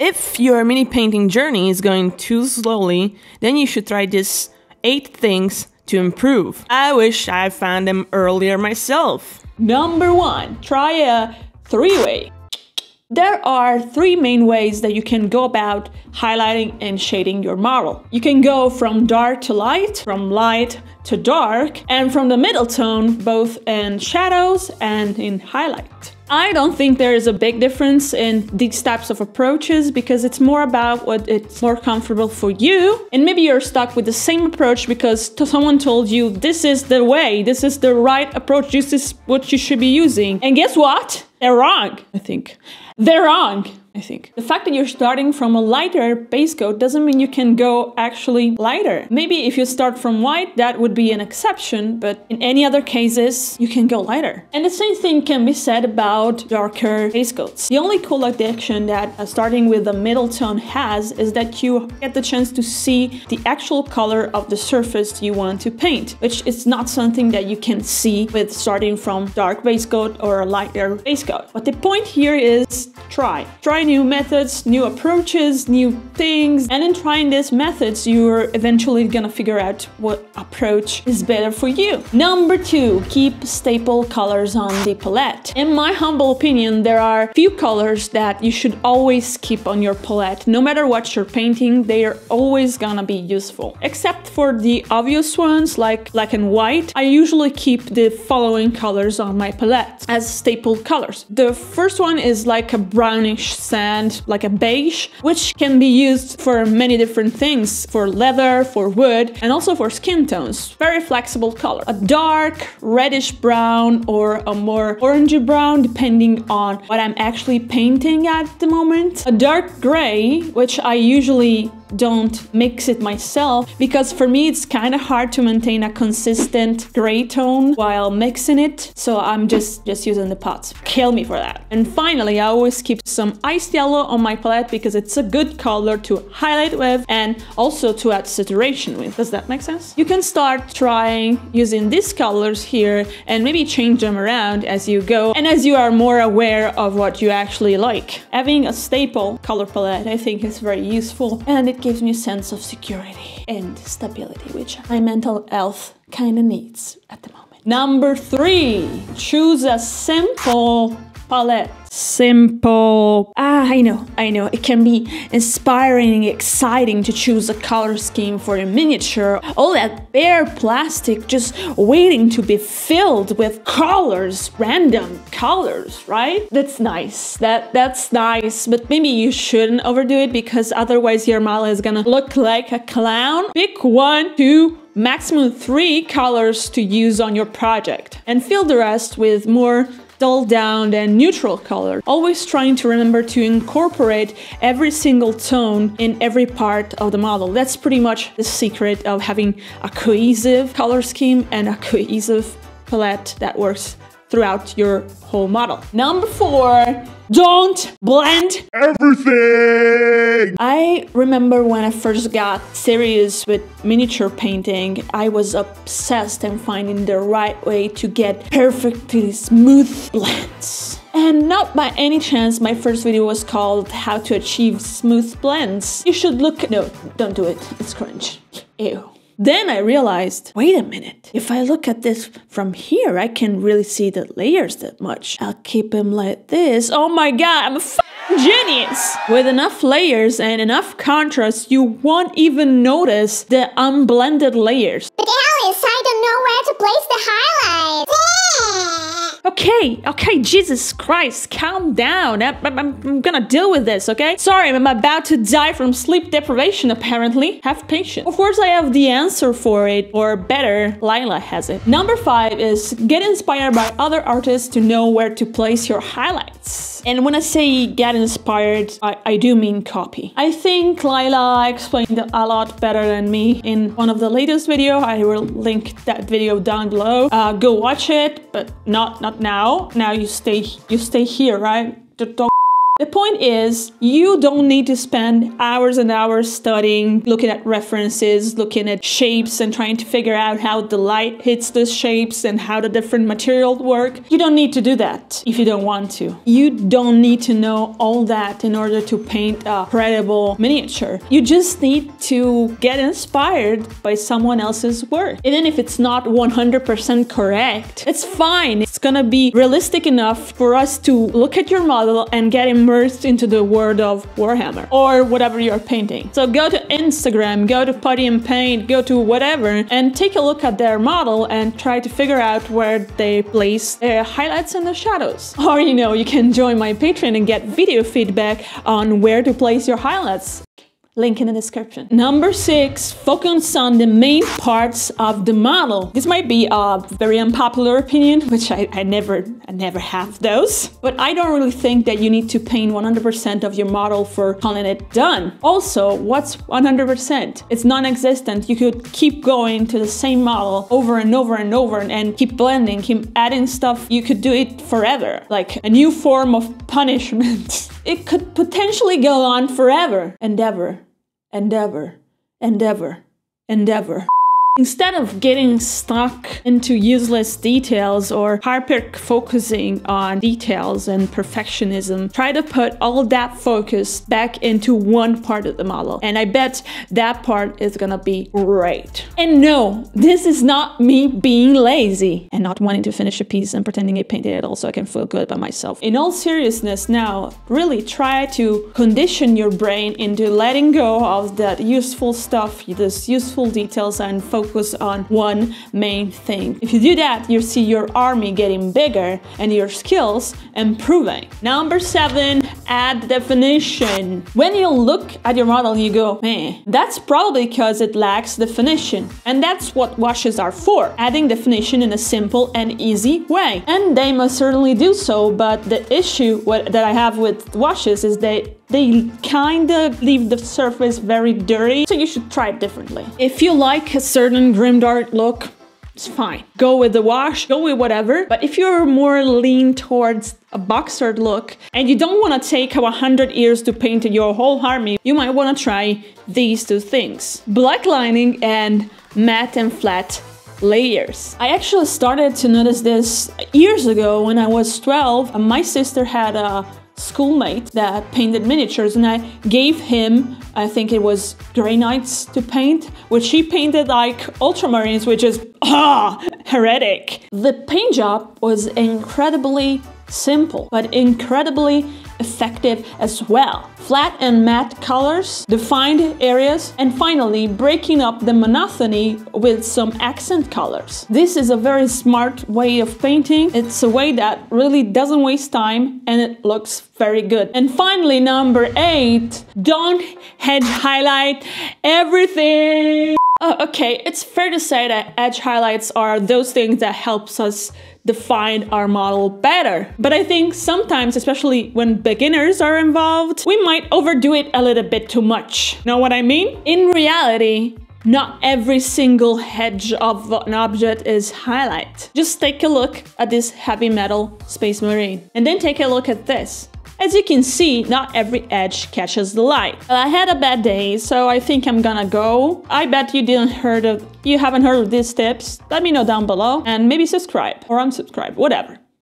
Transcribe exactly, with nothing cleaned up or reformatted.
If your mini painting journey is going too slowly, then you should try these eight things to improve. I wish I found them earlier myself. Number one, try a three-way. There are three main ways that you can go about highlighting and shading your model. You can go from dark to light, from light to dark, and from the middle tone, both in shadows and in highlight. I don't think there is a big difference in these types of approaches because it's more about what it's more comfortable for you. And maybe you're stuck with the same approach because someone told you this is the way, this is the right approach, this is what you should be using. And guess what? They're wrong, I think. They're wrong, I think. The fact that you're starting from a lighter base coat doesn't mean you can go actually lighter. Maybe if you start from white, that would be an exception, but in any other cases, you can go lighter. And the same thing can be said about darker base coats. The only cool addition that uh, starting with the middle tone has is that you get the chance to see the actual color of the surface you want to paint, which is not something that you can see with starting from dark base coat or a lighter base coat. But the point here is try. Try new methods, new approaches, new things, and in trying these methods you're eventually gonna figure out what approach is better for you. Number two, keep staple colors on the palette. In my humble opinion, there are few colors that you should always keep on your palette. No matter what you're painting, they are always gonna be useful. Except for the obvious ones like black and white, I usually keep the following colors on my palette as staple colors. The first one is like a brownish sand, like a beige, which can be used for many different things, for leather, for wood, and also for skin tones. Very flexible color. A dark reddish brown or a more orangey brown, depending on what I'm actually painting at the moment. A dark gray, which I usually don't mix it myself because for me it's kind of hard to maintain a consistent gray tone while mixing it, so I'm just just using the pots. Kill me for that. And finally, I always keep some iced yellow on my palette because it's a good color to highlight with and also to add saturation with. Does that make sense? You can start trying using these colors here and maybe change them around as you go and as you are more aware of what you actually like. Having a staple color palette, I think, is very useful, and it gives me a sense of security and stability, which my mental health kind of needs at the moment. Number three, choose a simple palette. Simple. Ah, I know, I know. It can be inspiring, exciting to choose a color scheme for a miniature. All that bare plastic just waiting to be filled with colors, random colors, right? That's nice. That that's nice, but maybe you shouldn't overdo it because otherwise your model is gonna look like a clown. Pick one, two, maximum three colors to use on your project and fill the rest with more dull down and neutral color, always trying to remember to incorporate every single tone in every part of the model. That's pretty much the secret of having a cohesive color scheme and a cohesive palette that works throughout your whole model. Number four, don't blend everything. I remember when I first got serious with miniature painting, I was obsessed in finding the right way to get perfectly smooth blends. And not by any chance, my first video was called How to Achieve Smooth Blends. You should look, no, don't do it, it's cringe, ew. Then I realized, wait a minute, if I look at this from here, I can't really see the layers that much. I'll keep them like this. Oh my god, I'm a f***ing genius! With enough layers and enough contrast, you won't even notice the unblended layers. But Alice, I don't know where to place the highlights. Okay, okay, Jesus Christ, calm down. I, I, I'm gonna deal with this, okay? Sorry, I'm about to die from sleep deprivation, apparently. Have patience. Of course, I have the answer for it, or better, Lila has it. Number five is get inspired by other artists to know where to place your highlights. And when I say get inspired, I, I do mean copy. I think Lila explained it a lot better than me in one of the latest videos. I will link that video down below. Uh, go watch it, but not, not now. Now you stay, you stay here, right? Don't The point is, you don't need to spend hours and hours studying, looking at references, looking at shapes and trying to figure out how the light hits the shapes and how the different materials work. You don't need to do that if you don't want to. You don't need to know all that in order to paint a credible miniature. You just need to get inspired by someone else's work. Even if it's not one hundred percent correct, it's fine. It's gonna be realistic enough for us to look at your model and get immersed immersed into the world of Warhammer or whatever you're painting. So go to Instagram, go to Putty and Paint, go to whatever, and take a look at their model and try to figure out where they place their highlights and the shadows. Or, you know, you can join my Patreon and get video feedback on where to place your highlights. Link in the description. Number six, focus on the main parts of the model. This might be a very unpopular opinion, which I, I never I never have those, but I don't really think that you need to paint one hundred percent of your model for calling it done. Also, what's one hundred percent? It's non-existent. You could keep going to the same model over and over and over and keep blending, keep adding stuff. You could do it forever, like a new form of punishment. It could potentially go on forever. Endeavor. Endeavor, endeavor, endeavor. Instead of getting stuck into useless details or hyper-focusing on details and perfectionism, try to put all that focus back into one part of the model. And I bet that part is gonna be great. And no, this is not me being lazy and not wanting to finish a piece and pretending I painted it all so I can feel good about myself. In all seriousness now, really try to condition your brain into letting go of that useful stuff, those useful details, and focus Focus on one main thing. If you do that, you see your army getting bigger and your skills improving. Number seven, add definition. When you look at your model, you go, man, that's probably because it lacks definition. And that's what washes are for, adding definition in a simple and easy way. And they must certainly do so, but the issue what, that I have with washes is they They kinda leave the surface very dirty, so you should try it differently. If you like a certain grimdark look, it's fine. Go with the wash, go with whatever. But if you're more lean towards a boxer look and you don't want to take one hundred years to paint your whole army, you might want to try these two things. Blacklining and matte and flat layers. I actually started to notice this years ago when I was twelve. My sister had a schoolmate that painted miniatures, and I gave him, I think it was Grey Knights to paint, which he painted like Ultramarines, which is ah heretic. The paint job was incredibly simple, but incredibly effective as well. Flat and matte colors, defined areas, and finally breaking up the monotony with some accent colors. This is a very smart way of painting. It's a way that really doesn't waste time and it looks very good. And finally, number eight, don't edge highlight everything. Oh, okay, it's fair to say that edge highlights are those things that helps us define our model better. But I think sometimes, especially when beginners are involved, we might overdo it a little bit too much. Know what I mean? In reality, not every single edge of an object is highlight. Just take a look at this heavy metal Space Marine and then take a look at this. As you can see, not every edge catches the light. Well, I had a bad day, so I think I'm gonna go. I bet you didn't heard of, you haven't heard of these tips. Let me know down below and maybe subscribe or unsubscribe, whatever.